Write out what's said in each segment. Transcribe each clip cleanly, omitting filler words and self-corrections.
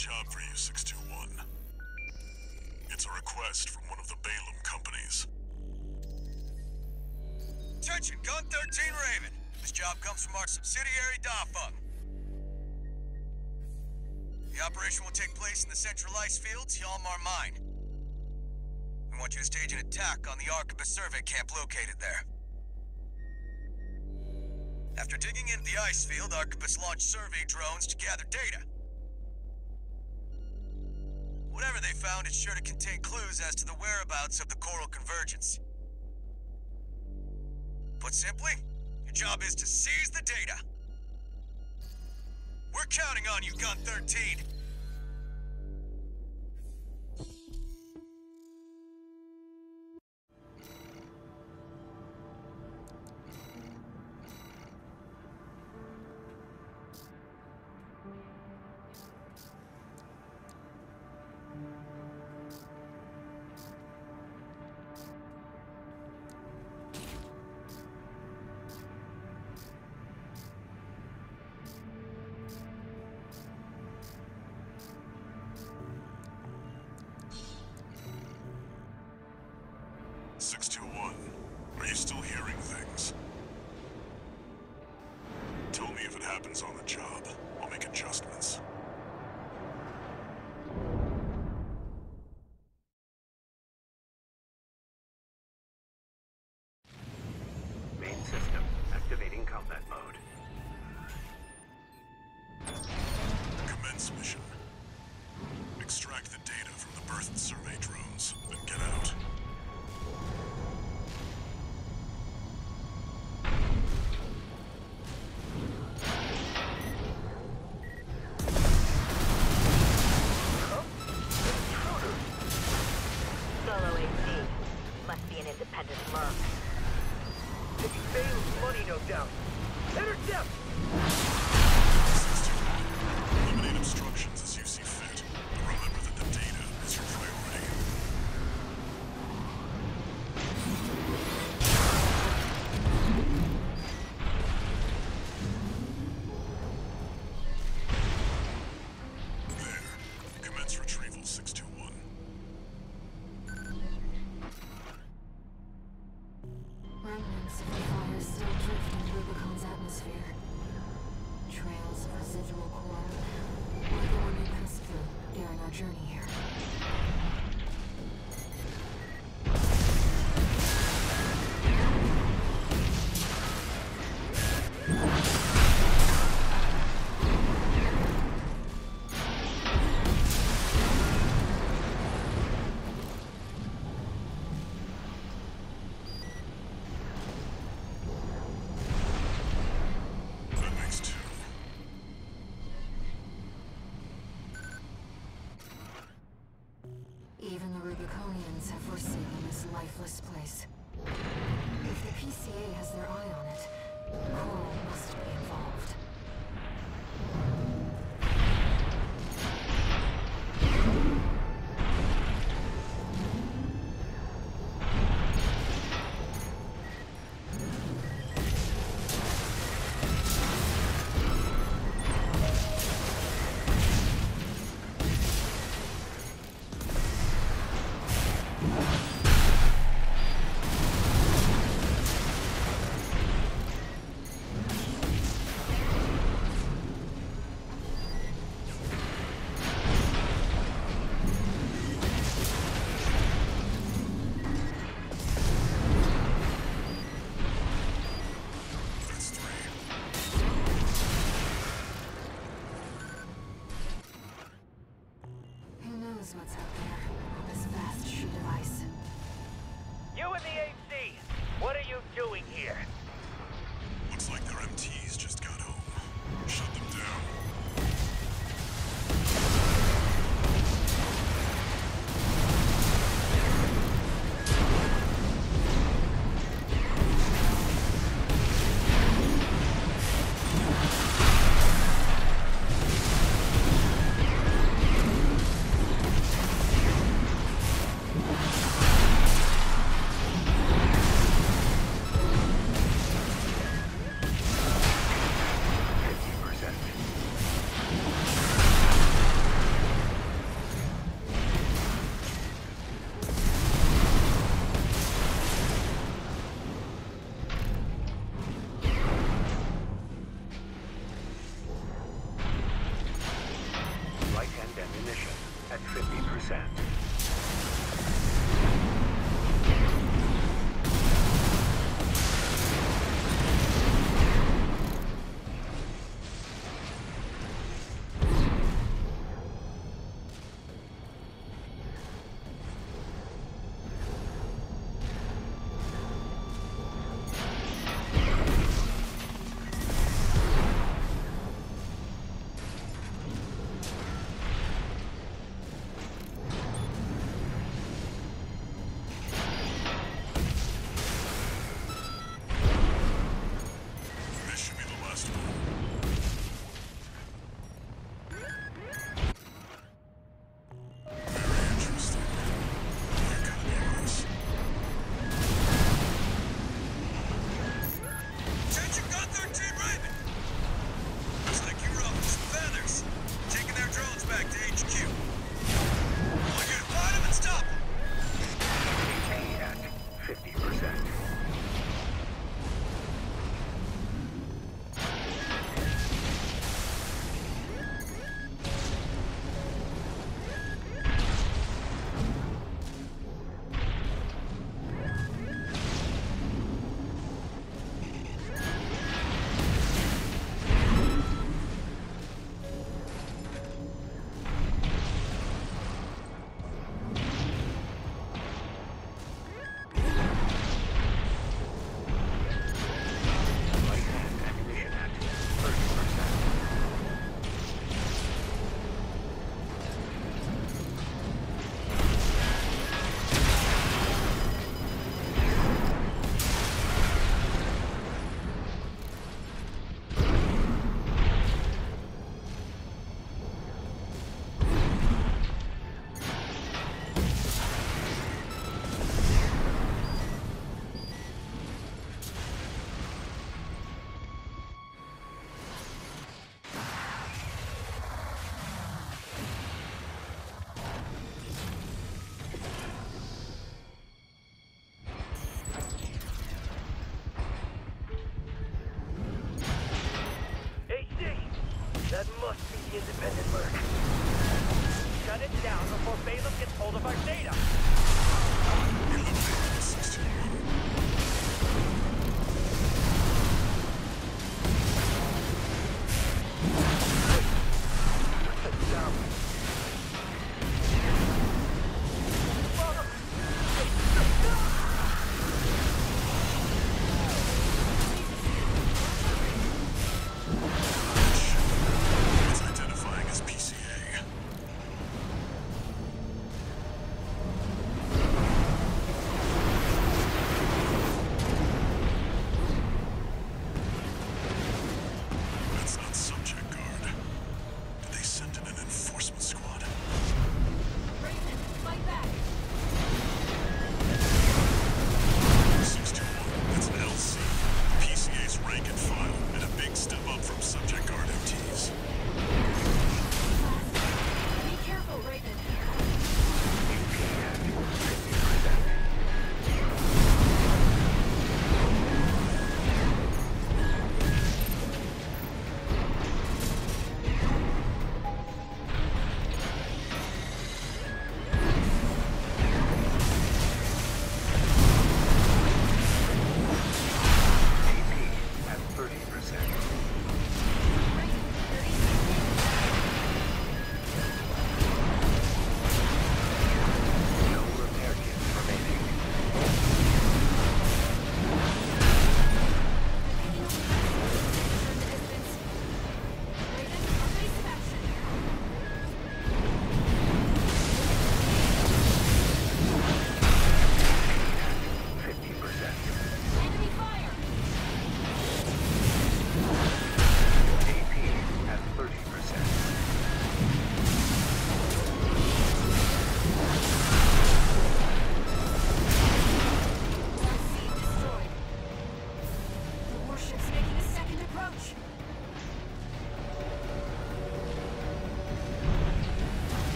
job for you, 621. It's a request from one of the Balaam companies. Attention, Gun 13 Raven. This job comes from our subsidiary, Dafung. The operation will take place in the central ice fields, Yalmar Mine. We want you to stage an attack on the Archibus survey camp located there. After digging into the ice field, Archibus launched survey drones to gather data. Whatever they found is sure to contain clues as to the whereabouts of the Coral Convergence. Put simply, your job is to seize the data. We're counting on you, Gun 13. Have forsaken this lifeless place. If the PCA has their eye on it, Coral must be involved.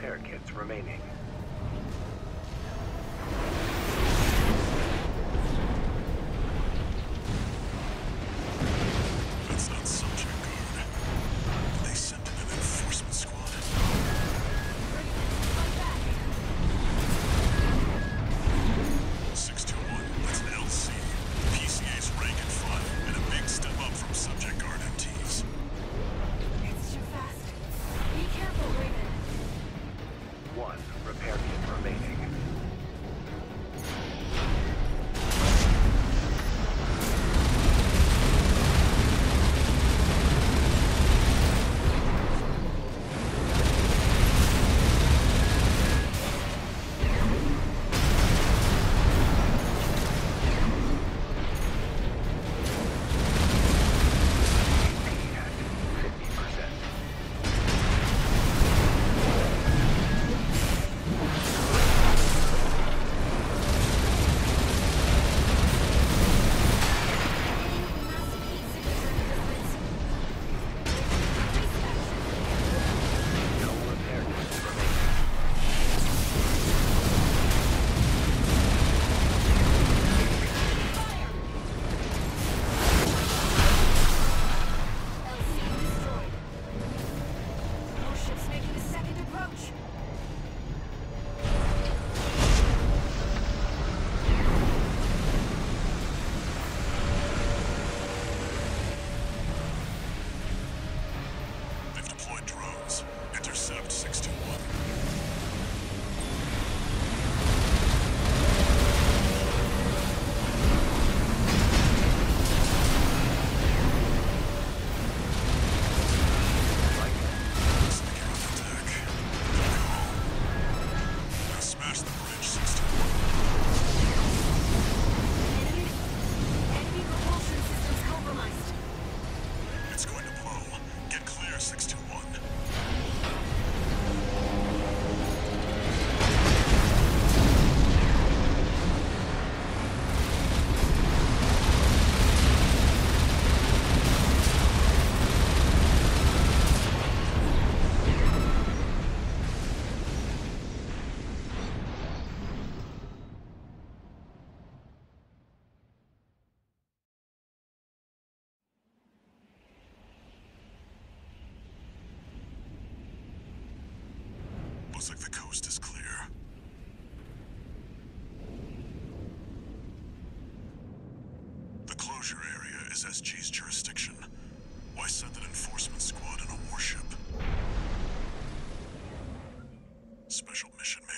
repair kits remaining. Looks like the coast is clear. The closure area is SG's jurisdiction. Why send an enforcement squad in a warship? Special mission.